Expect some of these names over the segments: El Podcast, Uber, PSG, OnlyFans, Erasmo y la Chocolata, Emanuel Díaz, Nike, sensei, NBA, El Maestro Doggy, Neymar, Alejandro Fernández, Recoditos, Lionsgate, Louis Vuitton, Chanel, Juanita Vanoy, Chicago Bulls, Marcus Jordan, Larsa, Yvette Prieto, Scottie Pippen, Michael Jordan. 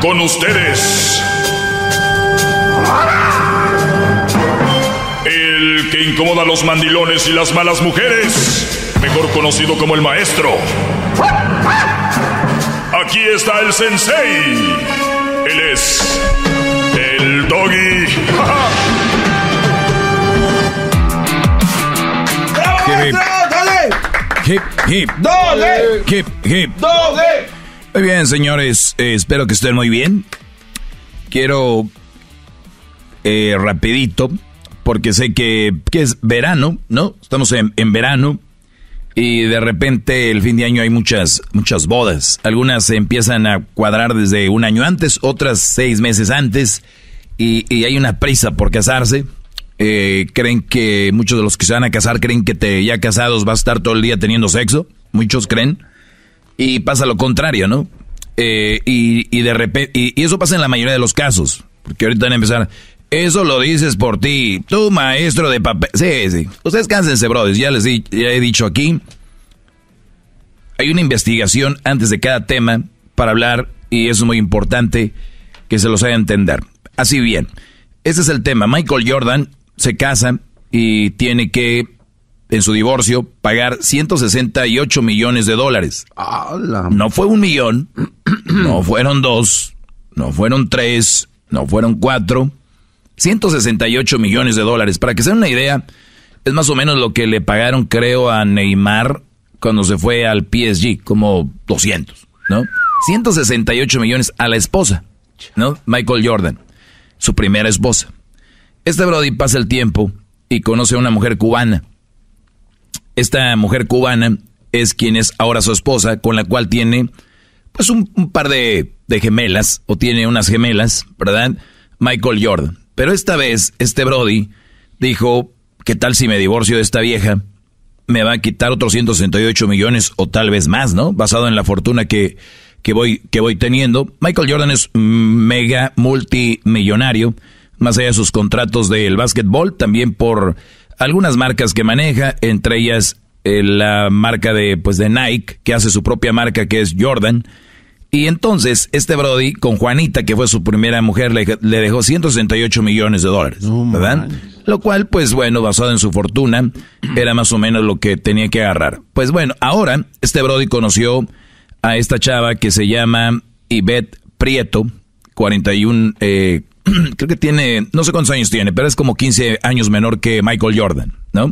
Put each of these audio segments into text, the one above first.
Con ustedes, el que incomoda a los mandilones y las malas mujeres, mejor conocido como el maestro. Aquí está el sensei. Él es el Doggy. ¡Bravo, dale! ¡Hip, hip! ¡Dale! ¡Hip, hip! ¡Dale! Muy bien, señores, espero que estén muy bien. Quiero rapidito, porque sé que es verano, ¿no? Estamos en verano y de repente el fin de año hay muchas bodas. Algunas se empiezan a cuadrar desde un año antes, otras 6 meses antes y hay una prisa por casarse. Creen que muchos de los que se van a casar creen que ya casados vas a estar todo el día teniendo sexo. Muchos creen. Y pasa lo contrario, ¿no? Y de repente, y eso pasa en la mayoría de los casos, porque ahorita van a empezar, eso lo dices por ti, tú maestro de papel. Sí, sí, ustedes cánsense, brothers, ya he dicho aquí, hay una investigación antes de cada tema para hablar, y eso es muy importante que se los haga entender. Así bien, ese es el tema. Michael Jordan se casa y tiene que, en su divorcio, pagar $168 millones. No fue 1 millón, no fueron 2, no fueron 3, no fueron 4. $168 millones. Para que se den una idea, es más o menos lo que le pagaron, creo, a Neymar cuando se fue al PSG, como 200, ¿no? 168 millones a la esposa, ¿no? Michael Jordan, su primera esposa. Este brody pasa el tiempo y conoce a una mujer cubana. Esta mujer cubana es quien es ahora su esposa, con la cual tiene pues un par de gemelas, o tiene unas gemelas, ¿verdad? Michael Jordan. Pero esta vez, este brody dijo, ¿qué tal si me divorcio de esta vieja? Me va a quitar otros 168 millones o tal vez más, ¿no? Basado en la fortuna que voy teniendo. Michael Jordan es mega multimillonario, más allá de sus contratos del básquetbol, también por algunas marcas que maneja, entre ellas la marca de Nike, que hace su propia marca, que es Jordan. Y entonces, este brody, con Juanita, que fue su primera mujer, le dejó $168 millones, ¿verdad? Lo cual, pues bueno, basado en su fortuna, era más o menos lo que tenía que agarrar. Pues bueno, ahora, este brody conoció a esta chava que se llama Yvette Prieto, 41... creo que tiene, no sé cuántos años tiene, pero es como 15 años menor que Michael Jordan, ¿no?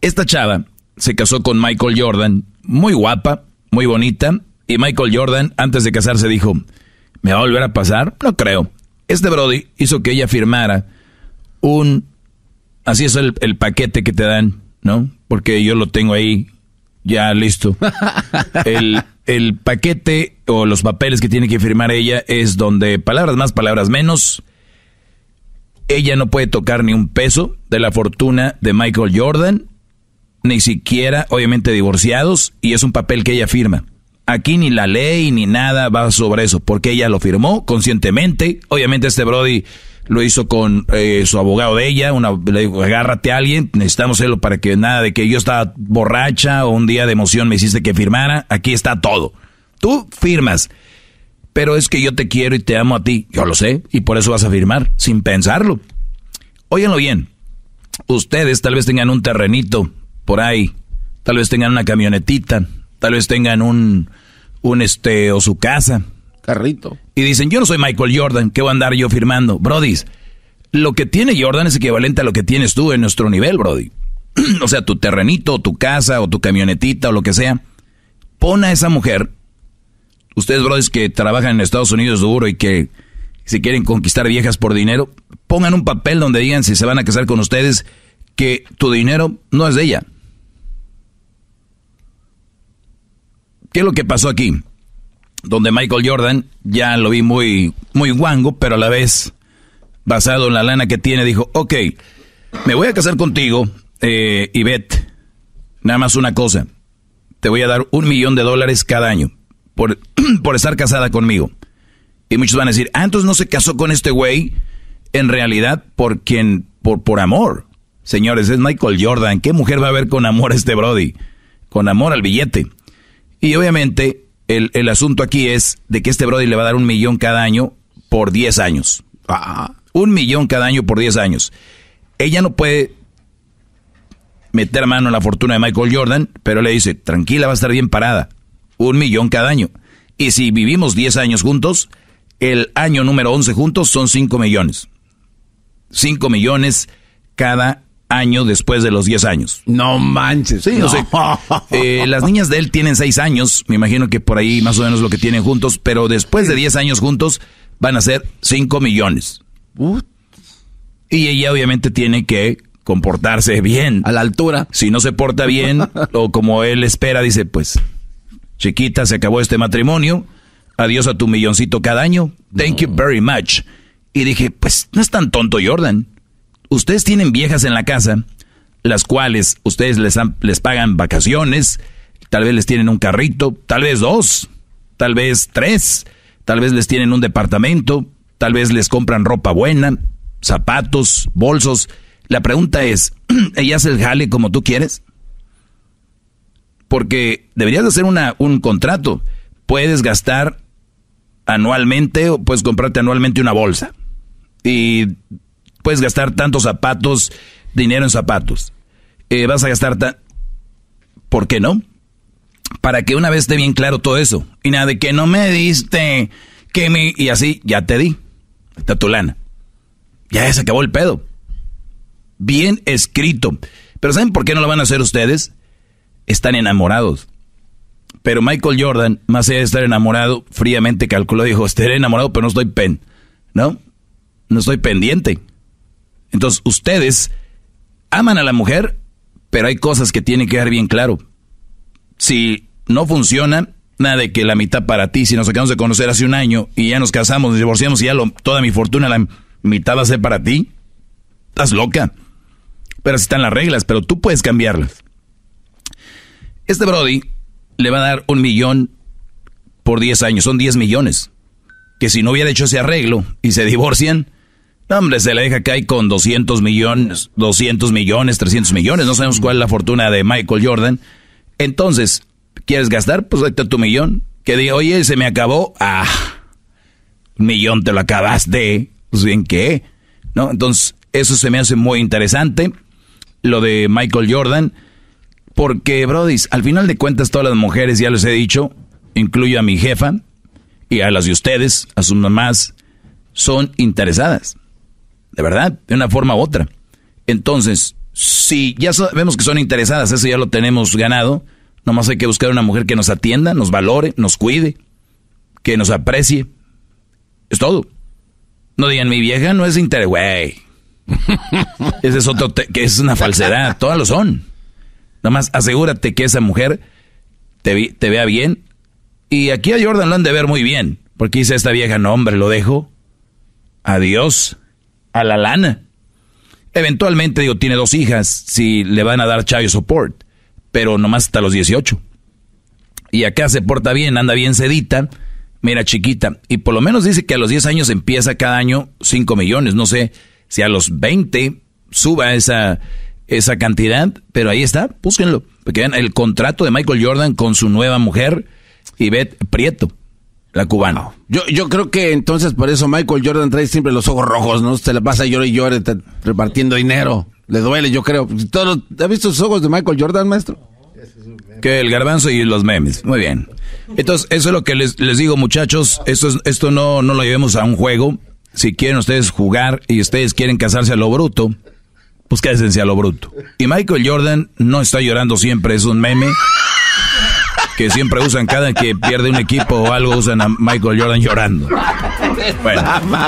Esta chava se casó con Michael Jordan, muy guapa, muy bonita, y Michael Jordan, antes de casarse, dijo, ¿me va a volver a pasar? No creo. Este brody hizo que ella firmara así es el paquete que te dan, ¿no? Porque yo lo tengo ahí ya listo. El paquete o los papeles que tiene que firmar ella es donde, palabras más, palabras menos, ella no puede tocar ni un peso de la fortuna de Michael Jordan, ni siquiera, obviamente, divorciados, y es un papel que ella firma. Aquí ni la ley ni nada va sobre eso, porque ella lo firmó conscientemente. Obviamente este brody lo hizo con su abogado de ella, le dijo, agárrate a alguien, necesitamos hacerlo para que nada de que yo estaba borracha o un día de emoción me hiciste que firmara, aquí está todo. Tú firmas, pero es que yo te quiero y te amo a ti, yo lo sé, y por eso vas a firmar, sin pensarlo. Óiganlo bien, ustedes tal vez tengan un terrenito por ahí, tal vez tengan una camionetita, tal vez tengan un o su casa, carrito. Y dicen, yo no soy Michael Jordan, ¿qué voy a andar yo firmando? Brodis, lo que tiene Jordan es equivalente a lo que tienes tú en nuestro nivel, brody. O sea, tu terrenito, tu casa, o tu camionetita, o lo que sea. Pon a esa mujer. Ustedes, brodis, que trabajan en Estados Unidos duro y que se quieren conquistar viejas por dinero, pongan un papel donde digan, si se van a casar con ustedes, que tu dinero no es de ella. ¿Qué es lo que pasó aquí? Donde Michael Jordan, ya lo vi muy, muy guango, pero a la vez, basado en la lana que tiene, dijo, ok, me voy a casar contigo, Yvette, nada más una cosa, te voy a dar $1 millón cada año por estar casada conmigo. Y muchos van a decir, entonces no se casó con este güey, en realidad, por amor. Señores, es Michael Jordan, ¿qué mujer va a ver con amor a este brody? Con amor al billete. Y obviamente el asunto aquí es de que este brody le va a dar $1 millón cada año por 10 años. Ah, $1 millón cada año por 10 años. Ella no puede meter mano en la fortuna de Michael Jordan, pero le dice, tranquila, va a estar bien parada. $1 millón cada año. Y si vivimos 10 años juntos, el año número 11 juntos son 5 millones. 5 millones cada año después de los 10 años. No manches. Sí, no sé. Las niñas de él tienen 6 años. Me imagino que por ahí más o menos lo que tienen juntos. Pero después de 10 años juntos van a ser 5 millones. Y ella obviamente tiene que comportarse bien. A la altura. Si no se porta bien o como él espera, dice, pues, chiquita, se acabó este matrimonio. Adiós a tu $1 milloncito cada año. Thank you very much. Y dije, pues, no es tan tonto Jordan. Ustedes tienen viejas en la casa, las cuales ustedes les pagan vacaciones, tal vez les tienen un carrito, tal vez 2, tal vez 3, tal vez les tienen un departamento, tal vez les compran ropa buena, zapatos, bolsos. La pregunta es, ¿ella hace el jale como tú quieres? Porque deberías hacer un contrato. Puedes gastar anualmente o puedes comprarte anualmente una bolsa. Y puedes gastar tantos zapatos, dinero en zapatos. Vas a gastar tan... ¿Por qué no? Para que una vez esté bien claro todo eso. Y nada de que no me diste, que me... Y así, ya te di. Está tu lana. Ya se acabó el pedo. Bien escrito. Pero ¿saben por qué no lo van a hacer ustedes? Están enamorados. Pero Michael Jordan, más allá de estar enamorado, fríamente calculó, dijo, estaré enamorado, pero no estoy no estoy pendiente. Entonces, ustedes aman a la mujer, pero hay cosas que tienen que quedar bien claro. Si no funciona, nada de que la mitad para ti. Si nos acabamos de conocer hace un año y ya nos casamos, nos divorciamos y ya toda mi fortuna, la mitad va a ser para ti. Estás loca. Pero así están las reglas, pero tú puedes cambiarlas. Este brody le va a dar $1 millón por 10 años. Son 10 millones. Que si no hubiera hecho ese arreglo y se divorcian... No, hombre, se la deja caer con $200 millones, $300 millones. No sabemos cuál es la fortuna de Michael Jordan. Entonces, ¿quieres gastar? Pues ahí está tu $1 millón. Que diga, oye, se me acabó. Ah, $1 millón te lo acabaste. Pues bien, ¿qué? ¿No? Entonces, eso se me hace muy interesante, lo de Michael Jordan. Porque, brodis, al final de cuentas, todas las mujeres, ya les he dicho, incluyo a mi jefa y a las de ustedes, a sus mamás, son interesadas. De verdad, de una forma u otra. Entonces, si ya vemos que son interesadas, eso ya lo tenemos ganado. Nomás hay que buscar una mujer que nos atienda, nos valore, nos cuide, que nos aprecie. Es todo. No digan, mi vieja no es interés, güey. Ese es otro, que es una falsedad. Todas lo son. Nomás asegúrate que esa mujer te vea bien. Y aquí a Jordan lo han de ver muy bien. Porque dice esta vieja, no hombre, lo dejo. Adiós. A la lana. Eventualmente, digo, tiene 2 hijas, si le van a dar child support, pero nomás hasta los 18. Y acá se porta bien, anda bien sedita, mira chiquita, y por lo menos dice que a los 10 años empieza cada año 5 millones, no sé si a los 20 suba esa cantidad, pero ahí está, búsquenlo, porque vean el contrato de Michael Jordan con su nueva mujer, Yvette Prieto. La cubana. Yo creo que entonces por eso Michael Jordan trae siempre los ojos rojos, ¿no? Se la pasa llore y llore repartiendo dinero. Le duele, yo creo. ¿Has visto los ojos de Michael Jordan, maestro? Que el garbanzo y los memes. Muy bien. Entonces, eso es lo que les digo, muchachos. Esto no lo llevemos a un juego. Si quieren ustedes jugar y ustedes quieren casarse a lo bruto, pues cásense a lo bruto. Y Michael Jordan no está llorando siempre, es un meme que siempre usan cada que pierde un equipo o algo, usan a Michael Jordan llorando. Bueno,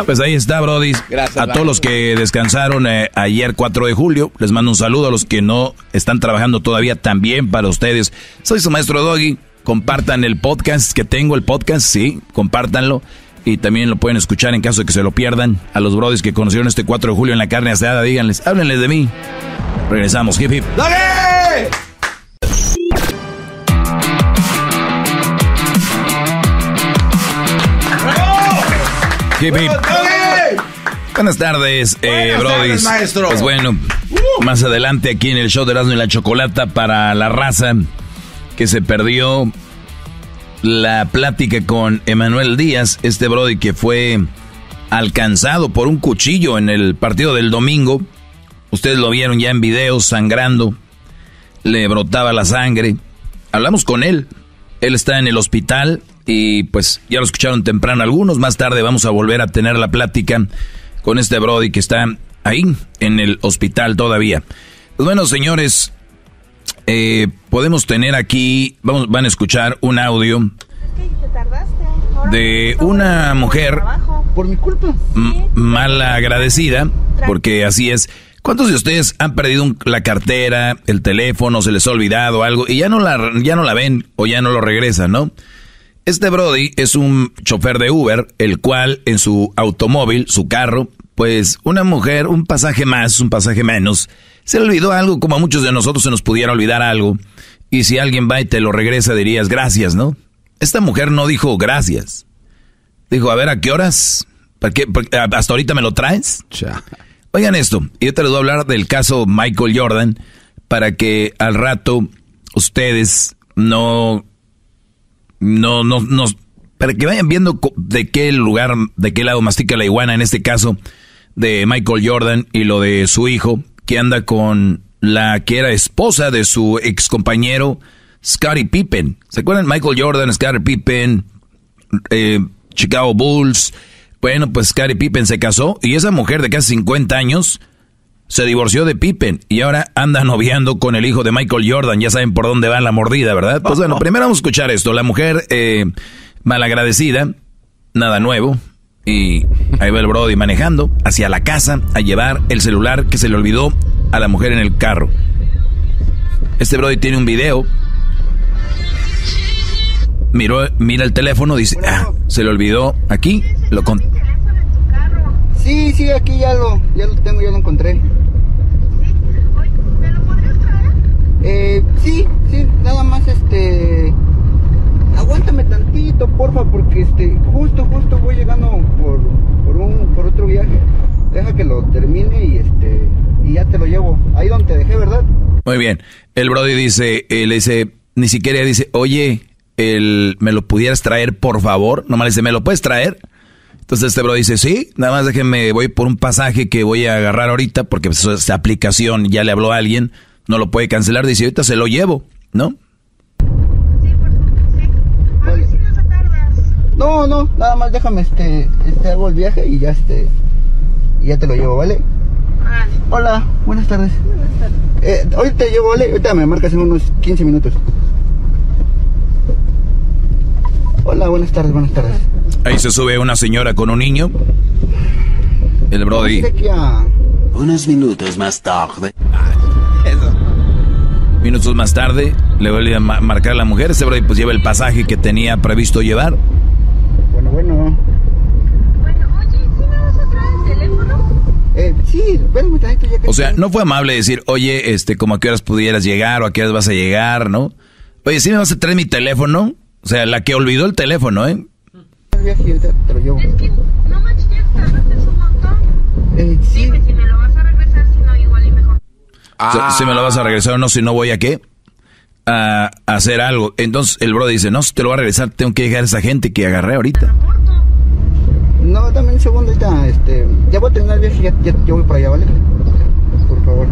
pues ahí está, brody. Gracias, a todos los que descansaron ayer 4 de julio, les mando un saludo. A los que no están trabajando todavía, también para ustedes. Soy su maestro Doggy. Compartan el podcast que tengo, el podcast, sí, compártanlo. Y también lo pueden escuchar en caso de que se lo pierdan. A los brodis que conocieron este 4 de julio en la carne asada, díganles, háblenles de mí. Regresamos, hip hip. ¡Doggy! Buenas tardes, brodis. Maestro. Pues bueno, más adelante aquí en el show de Erasmo y la Chocolata, para la raza que se perdió la plática con Emanuel Díaz, este brody que fue alcanzado por un cuchillo en el partido del domingo. Ustedes lo vieron ya en videos, sangrando, le brotaba la sangre. Hablamos con él, él está en el hospital y pues ya lo escucharon temprano algunos. Más tarde vamos a volver a tener la plática con este brody que está ahí en el hospital todavía. Pues bueno, señores, podemos tener aquí, van a escuchar un audio de una mujer por mi culpa mal agradecida, porque así es. ¿Cuántos de ustedes han perdido la cartera, el teléfono, se les ha olvidado algo y ya no la ven o ya no lo regresan, no? Este brody es un chofer de Uber, el cual en su automóvil, su carro, pues una mujer, un pasaje más, un pasaje menos, se le olvidó algo, como a muchos de nosotros se nos pudiera olvidar algo. Y si alguien va y te lo regresa, dirías gracias, ¿no? Esta mujer no dijo gracias. Dijo, a ver, ¿a qué horas? ¿Para qué? ¿Hasta ahorita me lo traes? Ya. Oigan esto, yo te les voy a hablar del caso Michael Jordan para que al rato ustedes no para que vayan viendo de qué lugar, de qué lado mastica la iguana en este caso de Michael Jordan y lo de su hijo que anda con la que era esposa de su ex compañero Scottie Pippen. ¿Se acuerdan? Michael Jordan, Scottie Pippen, Chicago Bulls. Bueno, pues Scottie Pippen se casó y esa mujer de casi 50 años se divorció de Pippen y ahora anda noviando con el hijo de Michael Jordan. Ya saben por dónde va la mordida, ¿verdad? Pues bueno, primero vamos a escuchar esto. La mujer malagradecida, nada nuevo, y ahí va el brody manejando hacia la casa a llevar el celular que se le olvidó a la mujer en el carro. Este brody tiene un video. Mira el teléfono, dice, se le olvidó aquí, lo con... Sí, aquí ya lo tengo, ya lo encontré. ¿Me lo podrías traer? Sí, nada más, aguántame tantito, porfa, porque justo voy llegando por otro viaje. Deja que lo termine y ya te lo llevo, ahí donde te dejé, ¿verdad? Muy bien, el brody dice, ni siquiera dice, oye, ¿me lo pudieras traer, por favor? Nomás dice, ¿me lo puedes traer? Entonces este bro dice, sí, nada más déjenme, voy por un pasaje que voy a agarrar ahorita, porque esta aplicación ya le habló a alguien, no lo puede cancelar, dice, ahorita se lo llevo, ¿no? Sí, por supuesto, sí. A ver si no se tardas. No, nada más déjame, hago el viaje y ya te lo llevo, ¿vale? Vale. Hola, buenas tardes. Ahorita te llevo, ¿vale? Ahorita me marcas en unos 15 minutos. Hola, buenas tardes. Ahí se sube una señora con un niño. El brody. Unos minutos más tarde. Minutos más tarde, le vuelve a marcar a la mujer. Ese brody pues lleva el pasaje que tenía previsto llevar. Bueno, oye, ¿sí me vas a traer el teléfono? Sí, espérame tantito ya que... O sea, no fue amable decir, oye, como a qué horas pudieras llegar o a qué horas vas a llegar, ¿no? Oye, ¿sí me vas a traer mi teléfono? O sea, la que olvidó el teléfono, ¿eh? Es que no manches, tardaste un montón. Sí. Dime si me lo vas a regresar, si no, igual y mejor. Si me lo vas a regresar o no, si no voy a qué, a hacer algo. Entonces el bro dice, no, si te lo va a regresar, tengo que dejar a esa gente que agarré ahorita. No, dame un segundo, ahorita, ya voy a terminar el viaje, ya voy para allá, ¿vale? Por favor.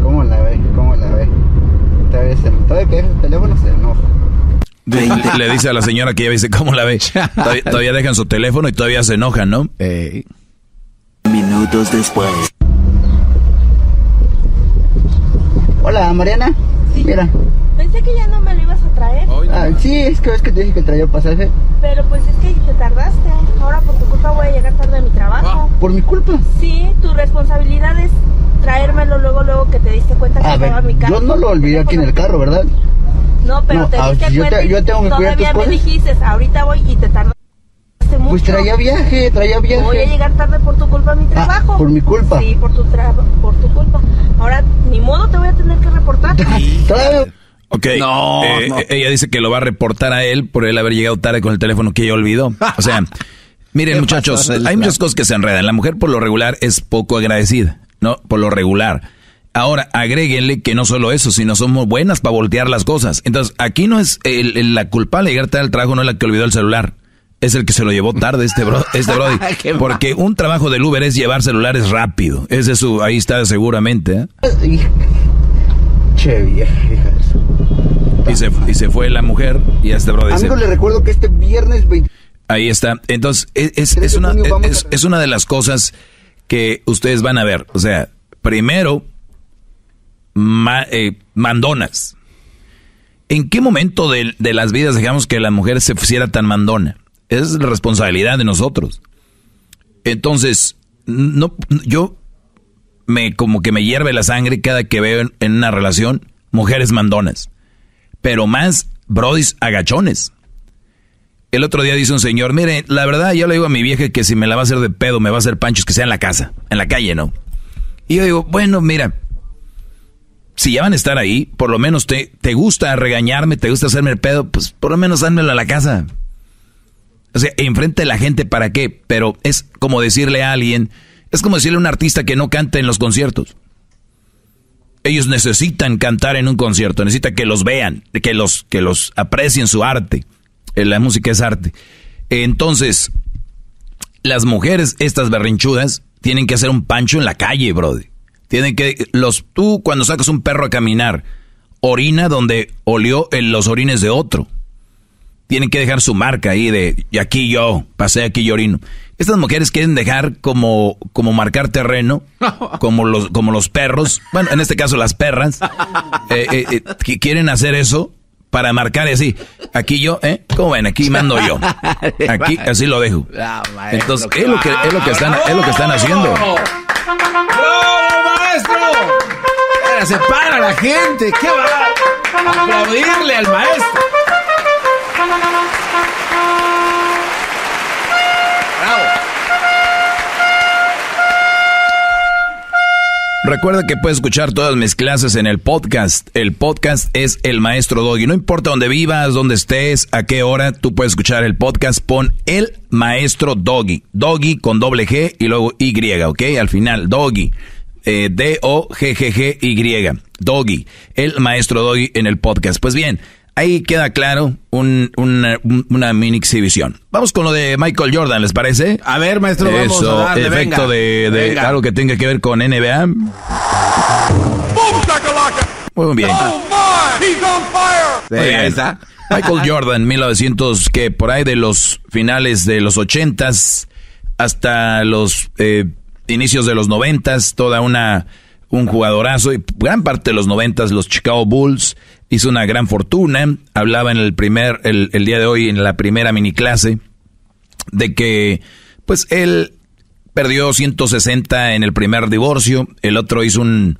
¿Cómo la ve? Todavía que deja el teléfono se enoja. Le dice a la señora que ella dice, ¿cómo la ve? Todavía dejan su teléfono y todavía se enojan, ¿no? Minutos después. Hola, Mariana. Sí. Mira. Pensé que ya no me lo ibas a traer. Sí, es que te dije que traía pasaje. Pero pues es que te tardaste. Ahora por tu culpa voy a llegar tarde a mi trabajo. ¿Por mi culpa? Sí, tu responsabilidad es traérmelo luego que te diste cuenta que estaba en mi carro. Yo no lo olvidé aquí en el carro, ¿verdad? No, pero no, te diste cuenta. Yo tengo que cuidar tus cosas. Todavía me dijiste, ahorita voy y te tardaste mucho. Pues traía viaje. Voy a llegar tarde por tu culpa a mi trabajo. ¿Por mi culpa? Sí, por tu culpa. Ahora, ni modo, te voy a tener que reportar. Todavía... Ok, no. Ella dice que lo va a reportar a él por él haber llegado tarde con el teléfono que ella olvidó. O sea, miren muchachos, hay muchas cosas que se enredan. La mujer por lo regular es poco agradecida, ¿no? Por lo regular. Ahora, agréguenle que no solo eso, sino somos buenas para voltear las cosas. Entonces, aquí no es la culpable de llegar tarde al trabajo, no es la que olvidó el celular. Es el que se lo llevó tarde, este Brody. Porque un trabajo del Uber es llevar celulares rápido. Ese es su... Ahí está seguramente, ¿eh? Che, vieja, y se fue la mujer y a este Brody... Amigo, le recuerdo que este viernes... 20... Ahí está. Entonces, es una de las cosas que ustedes van a ver. O sea, primero... mandonas. ¿En qué momento de las vidas dejamos que la mujer se hiciera tan mandona? Es la responsabilidad de nosotros. Entonces, no, yo como que me hierve la sangre cada que veo en una relación mujeres mandonas, pero más brodis agachones. El otro día dice un señor: mire, la verdad yo le digo a mi vieja que si me la va a hacer de pedo, me va a hacer panchos, que sea en la casa, en la calle, ¿no? Y yo digo, bueno, mira, si ya van a estar ahí, por lo menos te gusta regañarme, te gusta hacerme el pedo, pues por lo menos dánmelo a la casa. O sea, enfrente de la gente, ¿para qué? Pero es como decirle a alguien, es como decirle a un artista que no cante en los conciertos. Ellos necesitan cantar en un concierto, necesitan que los vean, que los aprecien su arte. La música es arte. Entonces, las mujeres, estas berrinchudas, tienen que hacer un pancho en la calle, brody. Tienen que... Tú cuando sacas un perro a caminar, orina donde olió en los orines de otro. Tienen que dejar su marca ahí de... Y aquí yo, pasé aquí y orino. Estas mujeres quieren dejar como marcar terreno, como los perros. Bueno, en este caso las perras. Que quieren hacer eso para marcar así. Aquí yo, ¿eh? ¿Cómo ven? Aquí mando yo. Aquí, así lo dejo. Entonces, es lo que están haciendo. Se para la gente, ¿qué va? Aplaudirle al maestro. Bravo. Recuerda que puedes escuchar todas mis clases en el podcast. El podcast es El Maestro Doggy. No importa dónde vivas, dónde estés, a qué hora, tú puedes escuchar el podcast. Pon El Maestro Doggy. Doggy con doble G y luego Y, ¿ok? Al final, Doggy. D-O-G-G-G-Y Doggy, El Maestro Doggy en el podcast. Pues bien, ahí queda claro una mini exhibición. Vamos con lo de Michael Jordan, ¿les parece? A ver, maestro, eso, vamos a darle, efecto venga. De algo que tenga que ver con NBA. Muy bien. Sí, ahí está. Michael Jordan, 1900, que por ahí de los finales de los 80s hasta los... inicios de los 90s, un jugadorazo, y gran parte de los 90s los Chicago Bulls, hizo una gran fortuna. Hablaba en el día de hoy, en la primera mini clase, de que pues él perdió 160 en el primer divorcio. El otro hizo un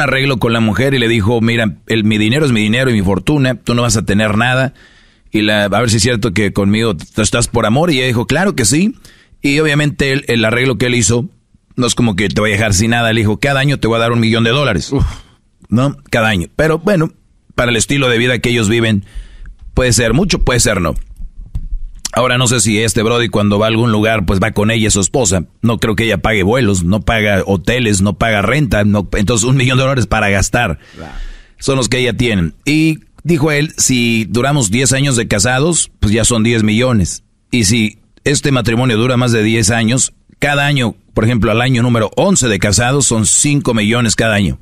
arreglo con la mujer y le dijo: mira, mi dinero es mi dinero y mi fortuna, tú no vas a tener nada, y a ver si es cierto que conmigo estás por amor. Y ella dijo: claro que sí. Y obviamente el arreglo que él hizo no es como que te voy a dejar sin nada. Le dijo: cada año te voy a dar $1,000,000. Uf, ¿no? Cada año. Pero bueno, para el estilo de vida que ellos viven, puede ser mucho, puede ser no. Ahora no sé si este brody cuando va a algún lugar, pues va con ella, su esposa. No creo que ella pague vuelos, no paga hoteles, no paga renta. No, entonces $1,000,000 para gastar son los que ella tiene. Y dijo él: si duramos 10 años de casados, pues ya son $10,000,000. Y si... este matrimonio dura más de 10 años. Cada año, por ejemplo, al año número 11 de casados, son $5,000,000 cada año.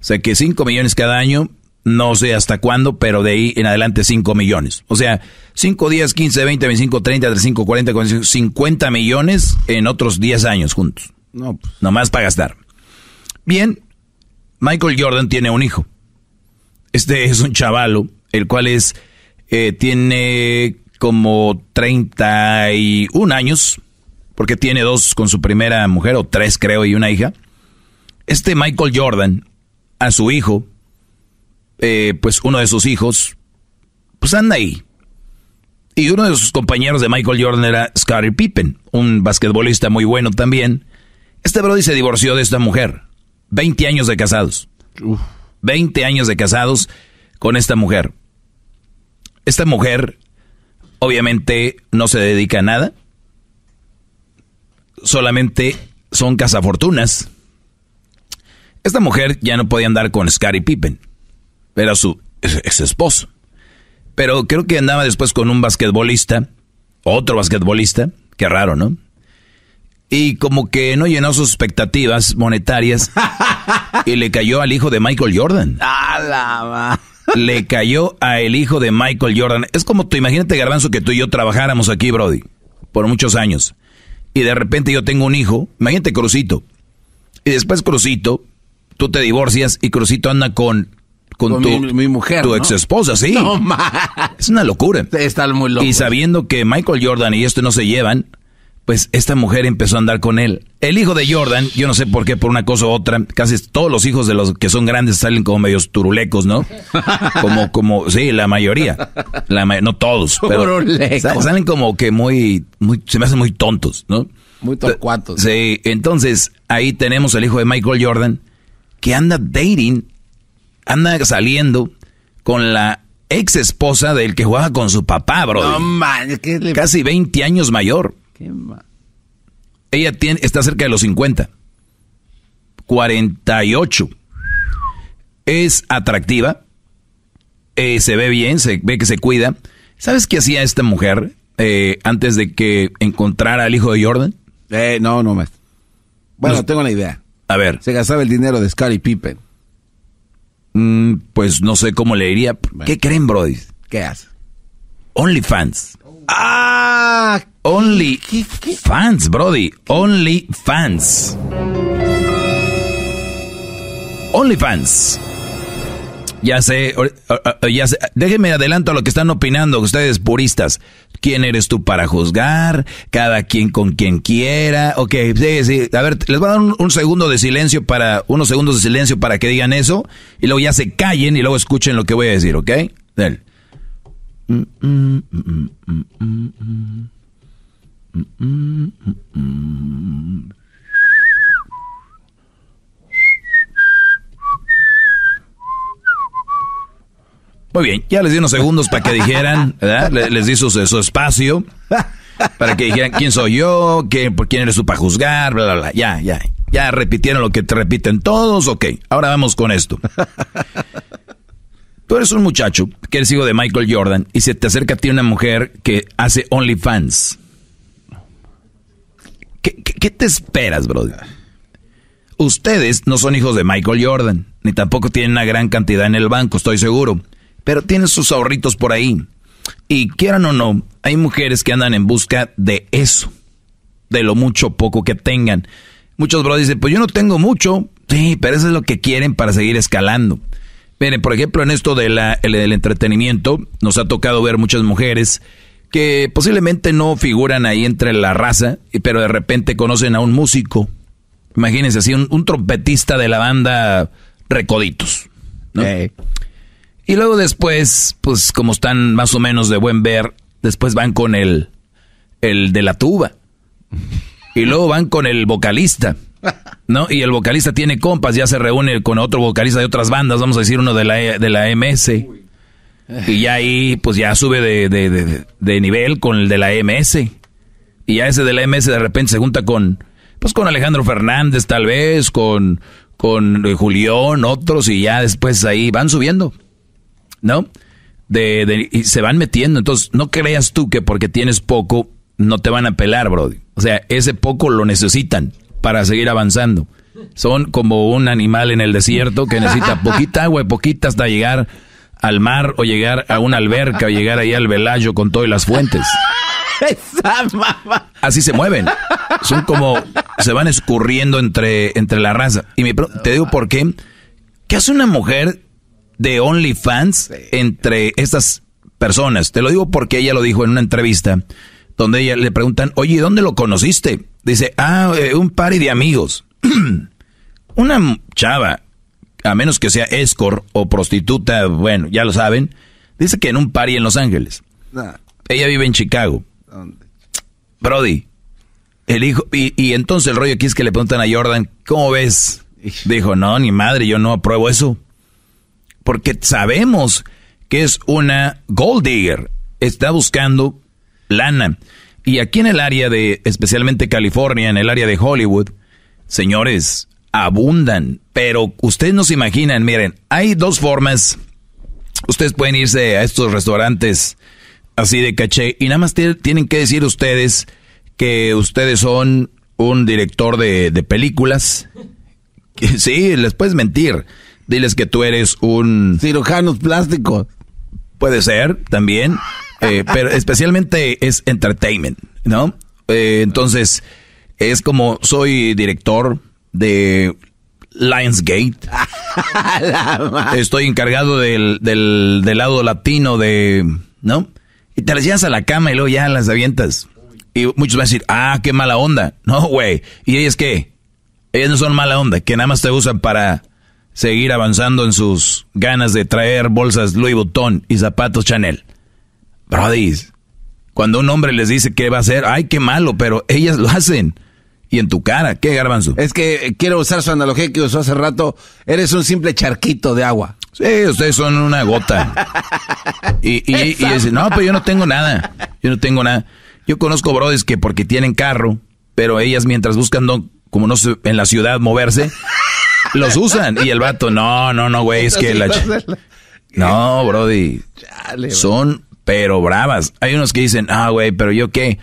O sea que $5,000,000 cada año, no sé hasta cuándo, pero de ahí en adelante $5,000,000. O sea, 5 días, 15, 20, 25, 30, 35, 40, 45, $50,000,000 en otros 10 años juntos. No, pues. Nomás para gastar. Bien, Michael Jordan tiene un hijo. Este es un chavalo, el cual es, tiene... como 31 años, porque tiene 2 con su primera mujer, o 3 creo, y una hija. Este Michael Jordan, a su hijo, pues uno de sus hijos, pues anda ahí. Y uno de sus compañeros de Michael Jordan era Scottie Pippen, un basquetbolista muy bueno también. Este brody se divorció de esta mujer. 20 años de casados. 20 años de casados con esta mujer. Esta mujer... obviamente no se dedica a nada, solamente son cazafortunas. Esta mujer ya no podía andar con Scottie Pippen. Era su ex esposo. Pero creo que andaba después con un basquetbolista, otro basquetbolista, qué raro, ¿no? Y como que no llenó sus expectativas monetarias y le cayó al hijo de Michael Jordan. Le cayó al hijo de Michael Jordan. Es como tú, imagínate, Garbanzo, que tú y yo trabajáramos aquí, Brody, por muchos años. Y de repente yo tengo un hijo, imagínate Crucito. Y después Crucito, tú te divorcias y Crucito anda con mi mujer, tu, ¿no?, ex esposa, sí. No, es una locura. Está muy loco. Y sabiendo que Michael Jordan y esto no se llevan, pues esta mujer empezó a andar con él. El hijo de Jordan, yo no sé por qué, por una cosa u otra, casi todos los hijos de los que son grandes salen como medios turulecos, ¿no? Como sí, la mayoría. No todos, pero salen como que muy se me hacen muy tontos, ¿no? Muy torcuatos. Sí, entonces ahí tenemos al hijo de Michael Jordan que anda dating, anda saliendo con la ex esposa del que jugaba con su papá, bro. No man, casi 20 años mayor. Qué mal. Ella está cerca de los 50. 48. Es atractiva. Se ve bien, se ve que se cuida. ¿Sabes qué hacía esta mujer antes de que encontrara al hijo de Jordan? No más. Bueno, no tengo una idea. A ver. Se gastaba el dinero de Scottie Pippen. Pues no sé cómo le diría. Bueno. ¿Qué creen, Brody? ¿Qué hace? OnlyFans. ¡Ah! OnlyFans, Brody. OnlyFans. OnlyFans. Ya sé. Déjenme adelanto a lo que están opinando ustedes puristas. ¿Quién eres tú para juzgar? Cada quien con quien quiera. Ok, sí. A ver, les voy a dar unos segundos de silencio para que digan eso. Y luego ya se callen y luego escuchen lo que voy a decir, ¿ok? Dale. Muy bien, ya les di unos segundos para que dijeran, ¿verdad? Les di su espacio para que dijeran quién soy yo, por quién eres tú para juzgar, bla, bla, bla. Ya repitieron lo que te repiten todos, ok, ahora vamos con esto. Tú eres un muchacho que eres hijo de Michael Jordan y se te acerca a ti una mujer que hace OnlyFans. ¿Qué te esperas, brother? Ustedes no son hijos de Michael Jordan, ni tampoco tienen una gran cantidad en el banco, estoy seguro, pero tienen sus ahorritos por ahí. Y quieran o no, hay mujeres que andan en busca de eso, de lo mucho o poco que tengan. Muchos brothers dicen, pues yo no tengo mucho. Sí, pero eso es lo que quieren para seguir escalando. Miren, por ejemplo, en esto del entretenimiento, nos ha tocado ver muchas mujeres que posiblemente no figuran ahí entre la raza, pero de repente conocen a un músico. Imagínense, así un trompetista de la banda Recoditos, ¿no? Hey. Y luego después, pues como están más o menos de buen ver, después van con el de la tuba. Y luego van con el vocalista, ¿no? Y el vocalista tiene compas, ya se reúne con otro vocalista de otras bandas, vamos a decir uno de la MS. Y ya ahí, pues ya sube de nivel con el de la MS. Y ya ese de la MS de repente se junta con Alejandro Fernández, tal vez, con Julián, otros, y ya después ahí van subiendo, ¿no? Y se van metiendo. Entonces, no creas tú que porque tienes poco no te van a pelar, brody. O sea, ese poco lo necesitan para seguir avanzando. Son como un animal en el desierto que necesita poquita agua y poquita hasta llegar al mar o llegar a una alberca o llegar ahí al velayo con todas las fuentes. Así se mueven. Son como, se van escurriendo entre la raza. Y te digo por qué. ¿Qué hace una mujer de OnlyFans entre estas personas? Te lo digo porque ella lo dijo en una entrevista donde ella le preguntan, oye, ¿dónde lo conociste? Dice, un party de amigos. Una chava, a menos que sea escort o prostituta, bueno, ya lo saben, dice que en un party en Los Ángeles. Nah. Ella vive en Chicago. ¿Dónde? Brody, el hijo, y entonces el rollo aquí es que le preguntan a Jordan, ¿cómo ves? Dijo, no, ni madre, yo no apruebo eso. Porque sabemos que es una gold digger. Está buscando lana. Y aquí en el área especialmente California, en el área de Hollywood, señores, abundan, pero ustedes no se imaginan, miren, hay dos formas. Ustedes pueden irse a estos restaurantes así de caché y nada más tienen que decir ustedes que ustedes son un director de películas. Sí, les puedes mentir. Diles que tú eres un... cirujano plástico. Puede ser, también. Pero especialmente es entertainment, ¿no? Entonces, es como soy director de Lionsgate. Estoy encargado del lado latino de... ¿no? Y te las llevas a la cama y luego ya las avientas. Y muchos van a decir, ah, qué mala onda. No, güey. ¿Y ellas qué? Ellas no son mala onda, que nada más te usan para seguir avanzando en sus ganas de traer bolsas Louis Vuitton y zapatos Chanel. Brody, cuando un hombre les dice qué va a hacer, ay, qué malo, pero ellas lo hacen. Y en tu cara, ¿qué, Garbanzo? Es que quiero usar su analogía que usó hace rato. Eres un simple charquito de agua. Sí, ustedes son una gota. Y dicen, no, pero yo no tengo nada. Yo no tengo nada. Yo conozco brodis que porque tienen carro, pero ellas mientras buscan, no, como no se, en la ciudad moverse, los usan. Y el vato, no, güey, es que la... No, brody. Son pero bravas. Hay unos que dicen, ah, güey, pero yo qué.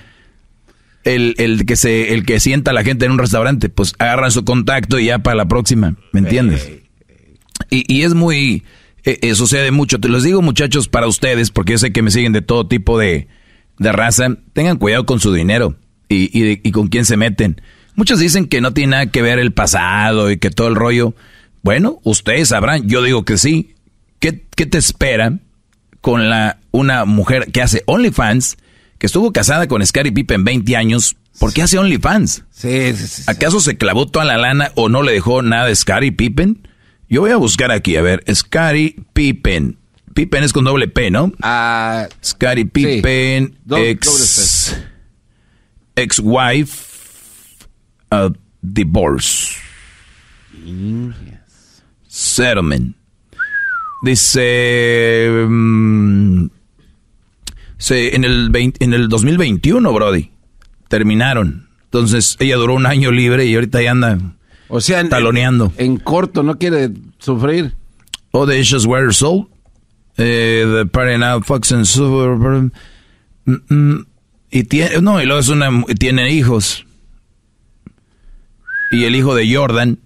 El que sienta a la gente en un restaurante, pues agarran su contacto y ya para la próxima, ¿me entiendes? Y es muy... sucede mucho. Te los digo, muchachos, para ustedes, porque yo sé que me siguen de todo tipo de raza. Tengan cuidado con su dinero y con quién se meten. Muchos dicen que no tiene nada que ver el pasado y que todo el rollo. Bueno, ustedes sabrán, yo digo que sí. ¿Qué te espera con una mujer que hace OnlyFans, que estuvo casada con Scottie Pippen 20 años? ¿Por qué hace OnlyFans? Sí. ¿Acaso se clavó toda la lana o no le dejó nada a Scottie Pippen? Yo voy a buscar aquí, a ver, Scottie Pippen. Pippen es con doble P, ¿no? Scottie Pippen, sí. Ex-wife. Divorce. Yes. Settlement. Dice en el 2021, brody, terminaron. Entonces ella duró un año libre y ahorita ya anda, o sea, taloneando. En corto, no quiere sufrir. All the issues were resolved. The party now fucks and suffer. Y luego tiene hijos. Y el hijo de Jordan,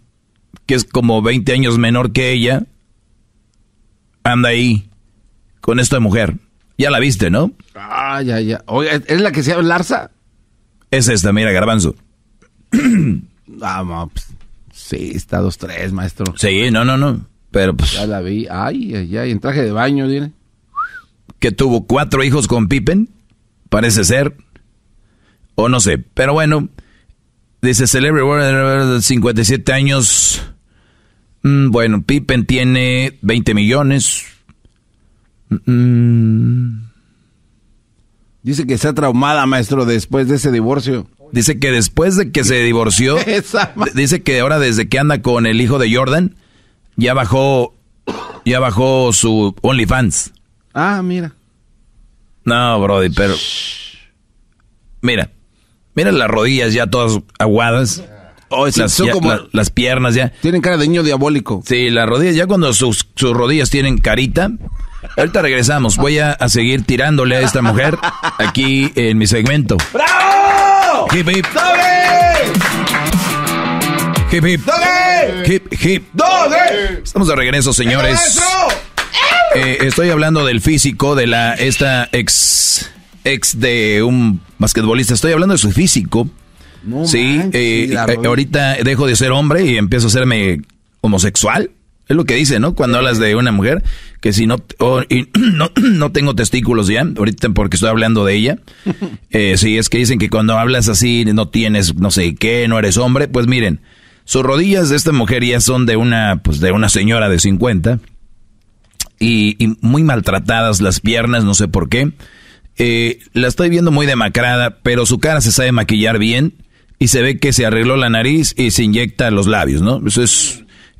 que es como 20 años menor que ella, anda ahí con esta mujer. Ya la viste, ¿no? Ah, ya. Oye, ¿es la que se llama Larsa? Es esta, mira, Garbanzo. Vamos, pues, sí, está 2-3, maestro. Sí, no. Pero pues... ya la vi. Ay, en traje de baño, tiene. Que tuvo 4 hijos con Pippen, parece ser. O no sé, pero bueno... Dice, Celebrity World, 57 años. Bueno, Pippen tiene 20 millones. Dice que está traumada, maestro, después de ese divorcio. Dice que después de que se divorció, dice que ahora desde que anda con el hijo de Jordan, ya bajó su OnlyFans. Ah, mira. No, brody, pero... Mira. Mira las rodillas ya todas aguadas. Oh, sí, las piernas ya. Tienen cara de niño diabólico. Sí, las rodillas, ya cuando sus rodillas tienen carita. Ahorita regresamos. Voy a seguir tirándole a esta mujer aquí en mi segmento. ¡Bravo! ¡Hip, hip! ¡Doggy! ¡Hip, hip! ¡Doggy! ¡Hip, hip! ¡Doggy! Estamos de regreso, señores. Estoy hablando del físico de esta ex de un basquetbolista. Estoy hablando de su físico. No, sí, manches, ahorita dejo de ser hombre y empiezo a hacerme homosexual. Es lo que dice, ¿no? Cuando hablas de una mujer, que si no... no tengo testículos ya, ahorita porque estoy hablando de ella. Sí, es que dicen que cuando hablas así no tienes no sé qué, no eres hombre. Pues miren, sus rodillas de esta mujer ya son de una señora de 50. Y muy maltratadas las piernas, no sé por qué. La estoy viendo muy demacrada, pero su cara se sabe maquillar bien y se ve que se arregló la nariz y se inyecta los labios, ¿no? Eso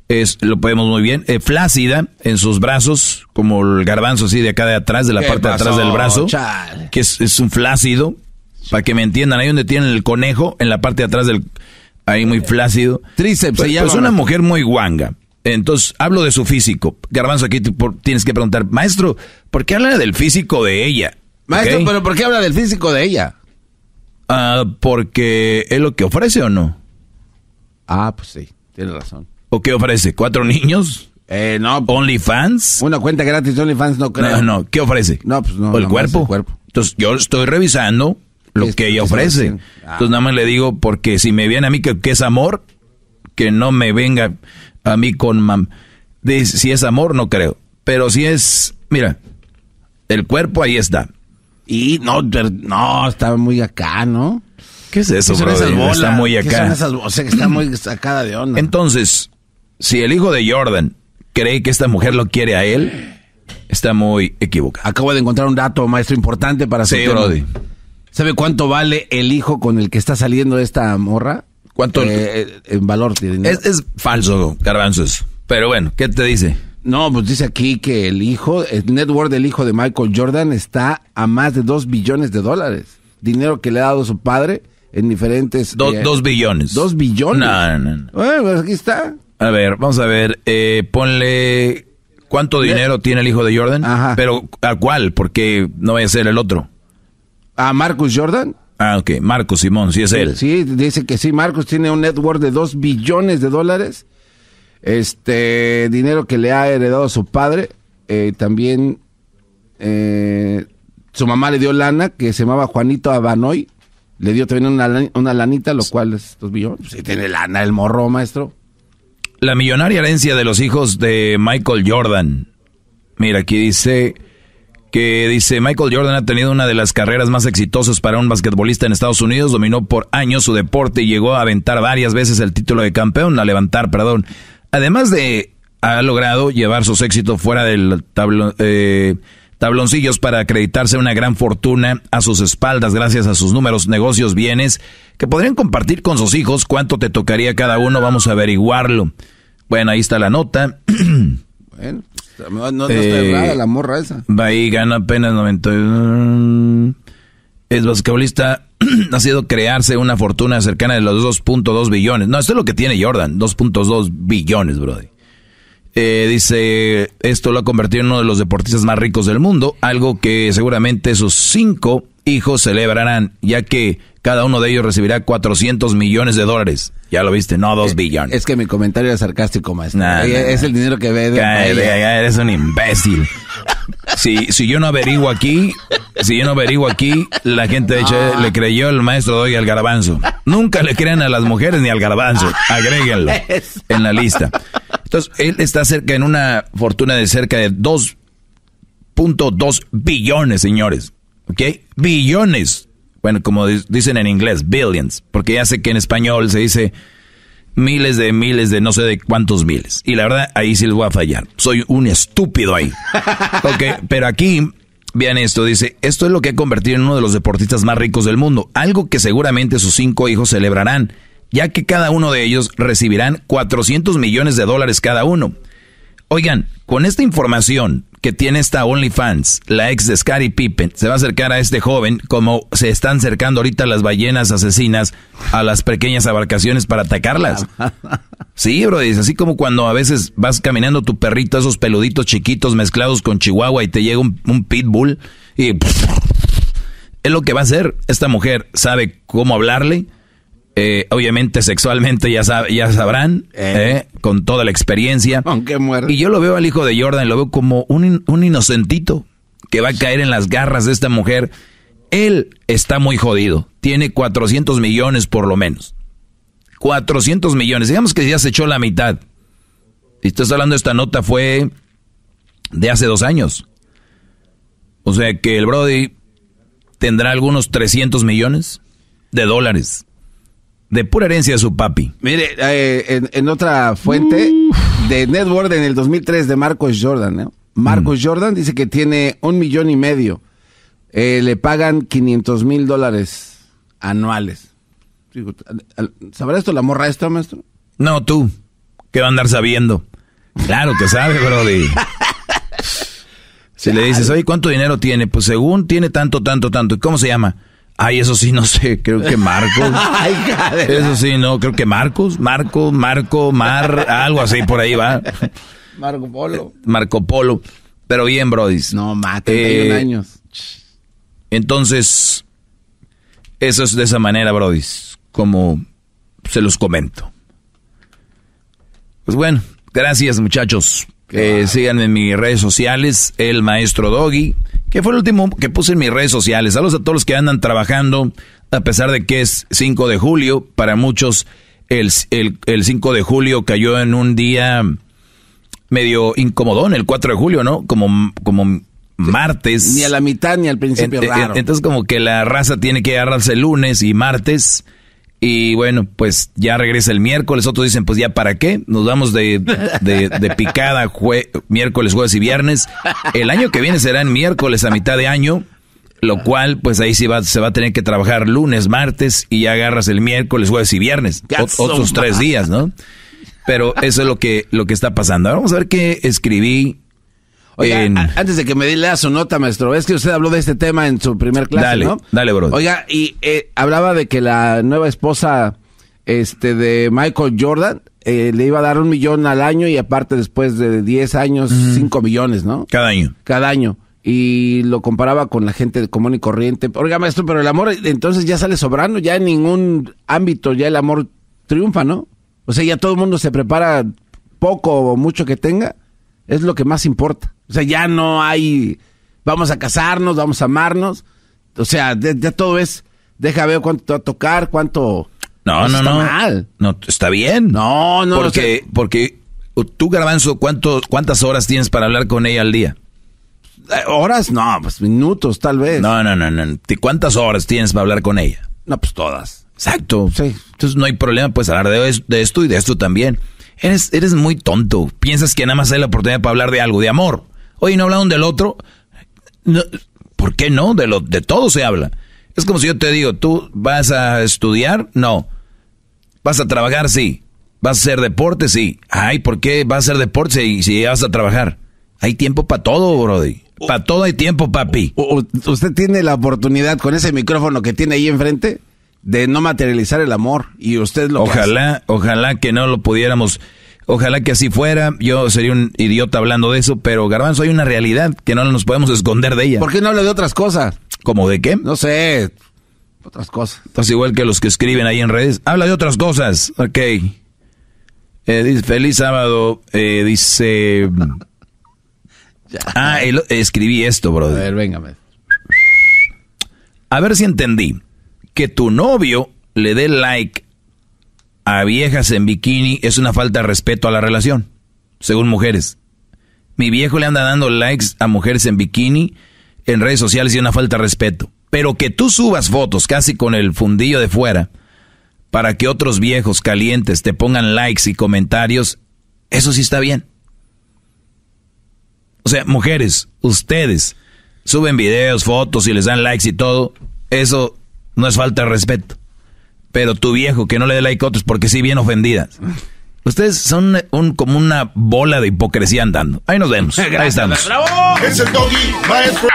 es lo podemos muy bien. Flácida en sus brazos, como el garbanzo así de acá de atrás, de la parte de atrás del brazo, chale. Que es un flácido, para que me entiendan, ahí donde tienen el conejo, en la parte de atrás del ahí muy flácido. Tríceps. Pues, es una mujer muy guanga. Entonces, hablo de su físico. Garbanzo, aquí tienes que preguntar, maestro, ¿por qué habla del físico de ella? Maestro, ¿okay? ¿Pero por qué habla del físico de ella? Porque es lo que ofrece, ¿o no? Ah, pues sí, tienes razón. ¿O qué ofrece? ¿4 niños? No. ¿OnlyFans? Una cuenta gratis de OnlyFans no creo. No, ¿qué ofrece? No, pues no. ¿O el cuerpo? El cuerpo. Entonces, yo estoy revisando lo que ella ofrece. Entonces, nada más le digo, porque si me viene a mí que es amor, que no me venga a mí con si es amor, no creo. Pero si es, mira, el cuerpo ahí está. Y no, está muy acá, ¿no? ¿Qué es eso, bro? Está muy acá. ¿Qué son esas? O sea, que está muy sacada de onda. Entonces, si el hijo de Jordan cree que esta mujer lo quiere a él, está muy equivocado. Acabo de encontrar un dato, maestro, importante para su tema. Sí, bro. ¿Sabe cuánto vale el hijo con el que está saliendo esta morra? ¿Cuánto? En valor tiene. Es falso, Garbanzos. Pero bueno, ¿qué te dice? No, pues dice aquí que el hijo, el net worth del hijo de Michael Jordan está a más de $2 billones. Dinero que le ha dado su padre en diferentes... $2 billones. $2 billones. No. Bueno, pues aquí está. A ver, vamos a ver. Ponle cuánto dinero tiene el hijo de Jordan. Ajá. Pero ¿a cuál? Porque no vaya a ser el otro. ¿A Marcus Jordan? Ah, ok. Marcus Simón, sí es él. Sí, dice que sí. Marcus tiene un net worth de $2 billones. Dinero que le ha heredado su padre, también su mamá le dio lana, que se llamaba Juanita Vanoy, le dio también una lanita, lo cual es $2 billones. Sí, tiene lana el morro, maestro. La millonaria herencia de los hijos de Michael Jordan. Mira, aquí dice que Michael Jordan ha tenido una de las carreras más exitosas para un basquetbolista en Estados Unidos. Dominó por años su deporte y llegó a aventar varias veces el título de campeón, Además de ha logrado llevar sus éxitos fuera del tabloncillos para acreditarse una gran fortuna a sus espaldas gracias a sus números, negocios, bienes que podrían compartir con sus hijos. ¿Cuánto te tocaría cada uno? Vamos a averiguarlo. Bueno, ahí está la nota. Bueno, no está errada la morra esa. Va ahí, gana apenas 91. Es basquetbolista. Ha sido crearse una fortuna cercana de los $2.2 billones. No, esto es lo que tiene Jordan, $2.2 billones, brody. Dice, esto lo ha convertido en uno de los deportistas más ricos del mundo, algo que seguramente sus 5 hijos celebrarán, ya que cada uno de ellos recibirá $400 millones. Ya lo viste, no $2 billones. Es que mi comentario es sarcástico, maestro. Es el dinero que ve. Eres un imbécil. Si yo no averiguo aquí, la gente de hecho le creyó el maestro Doggy al garbanzo. Nunca le crean a las mujeres ni al garbanzo. Agréguenlo en la lista. Entonces, él está cerca en una fortuna de cerca de $2.2 billones, señores. ¿Ok? Billones. Bueno, como dicen en inglés, billions. Porque ya sé que en español se dice miles de no sé de cuántos miles. Y la verdad, ahí sí les voy a fallar. Soy un estúpido ahí. Ok, pero aquí, vean esto, dice, esto es lo que ha convertido en uno de los deportistas más ricos del mundo. Algo que seguramente sus 5 hijos celebrarán, ya que cada uno de ellos recibirán $400 millones cada uno. Oigan, con esta información que tiene esta OnlyFans, la ex de Scottie Pippen, se va a acercar a este joven como se están acercando ahorita las ballenas asesinas a las pequeñas abarcaciones para atacarlas. Sí, bro, es así como cuando a veces vas caminando tu perrito, esos peluditos chiquitos mezclados con chihuahua y te llega un pitbull y... Es lo que va a hacer. Esta mujer sabe cómo hablarle. Obviamente sexualmente ya sabrán, con toda la experiencia. Aunque muera. Y yo lo veo al hijo de Jordan, lo veo como un inocentito que va a caer en las garras de esta mujer. Él está muy jodido, tiene $400 millones por lo menos. $400 millones, digamos que ya se echó la mitad. Y estás hablando de esta nota fue de hace 2 años. O sea que el Brody tendrá algunos $300 millones. De pura herencia de su papi. Mire, en otra fuente de net worth en el 2003 de Marcus Jordan, ¿no? Marcus Jordan dice que tiene $1,500,000. Le pagan $500,000 anuales. ¿Sabrá esto la morra esta, maestro? No, tú. ¿Qué va a andar sabiendo? Claro que sabe, brody. Si le dices, oye, ¿cuánto dinero tiene? Pues según tiene tanto. ¿Cómo se llama? Ay, eso sí, no sé, creo que Marcos. Eso sí, no, creo que Marcos, Marco, algo así por ahí va. Marco Polo. Marco Polo. Pero bien, brodis. No, mate, 31 años. Entonces, eso es de esa manera, brodis, como se los comento. Pues bueno, gracias, muchachos. Claro. Síganme en mis redes sociales, El Maestro Doggy, que fue el último que puse en mis redes sociales. Saludos a todos los que andan trabajando, a pesar de que es 5 de julio. Para muchos, el 5 de julio cayó en un día medio incomodón, el 4 de julio, ¿no? Como martes. Ni a la mitad ni al principio, raro. Entonces como que la raza tiene que agarrarse el lunes y martes. Y bueno, pues ya regresa el miércoles. Otros dicen, pues ya para qué. Nos vamos de picada miércoles, jueves y viernes. El año que viene será en miércoles a mitad de año. Lo cual, pues ahí sí se va a tener que trabajar lunes, martes. Y ya agarras el miércoles, jueves y viernes. Otros 3 días, ¿no? Pero eso es lo que está pasando. Ahora vamos a ver qué escribí. Oiga, antes de que me lea su nota, maestro, es que usted habló de este tema en su primer clase, dale, ¿no? Dale, bro. Oiga, y hablaba de que la nueva esposa de Michael Jordan le iba a dar 1 millón al año y aparte después de 10 años, 5 millones, ¿no? Cada año. Cada año. Y lo comparaba con la gente común y corriente. Oiga, maestro, pero el amor entonces ya sale sobrando, ya en ningún ámbito ya el amor triunfa, ¿no? O sea, ya todo el mundo se prepara poco o mucho que tenga. Es lo que más importa. O sea, ya no hay, vamos a casarnos, vamos a amarnos. O sea, ya todo es, deja ver cuánto te va a tocar, cuánto. No. Está mal. No, está bien. No. Porque tú, Garbanzo, ¿cuántas horas tienes para hablar con ella al día? ¿Horas? No, pues minutos tal vez. No. ¿Cuántas horas tienes para hablar con ella? No, pues todas. Exacto. Sí. Entonces no hay problema, pues hablar de esto y de esto también. Eres muy tonto. Piensas que nada más hay la oportunidad para hablar de algo, de amor. Oye, ¿no hablaron del otro? No, ¿por qué no? De todo se habla. Es como si yo te digo, ¿tú vas a estudiar? No. ¿Vas a trabajar? Sí. ¿Vas a hacer deporte? Sí. Ay, ¿por qué vas a hacer deporte si vas a trabajar? Hay tiempo para todo, brody. Para todo hay tiempo, papi. ¿Usted tiene la oportunidad con ese micrófono que tiene ahí enfrente de no materializar el amor? Y usted lo ojalá que no lo pudiéramos, ojalá que así fuera. Yo sería un idiota hablando de eso, pero Garbanzo, hay una realidad que no nos podemos esconder de ella. ¿Por qué no habla de otras cosas? ¿Cómo de qué? No sé, otras cosas. Estás igual que los que escriben ahí en redes. Habla de otras cosas, ok. Dice, feliz sábado, dice... escribí esto, brother. A ver, véngame. A ver si entendí. Que tu novio le dé like a viejas en bikini es una falta de respeto a la relación, según mujeres. Mi viejo le anda dando likes a mujeres en bikini en redes sociales y es una falta de respeto. Pero que tú subas fotos casi con el fundillo de fuera para que otros viejos calientes te pongan likes y comentarios, eso sí está bien. O sea, mujeres, ustedes suben videos, fotos y les dan likes y todo, eso no es falta de respeto. Pero tu viejo que no le dé like a otros porque sí, bien ofendidas. Ustedes son como una bola de hipocresía andando. Ahí nos vemos. Gracias, ahí estamos. ¡Bravo! Es el Doggy Maestro.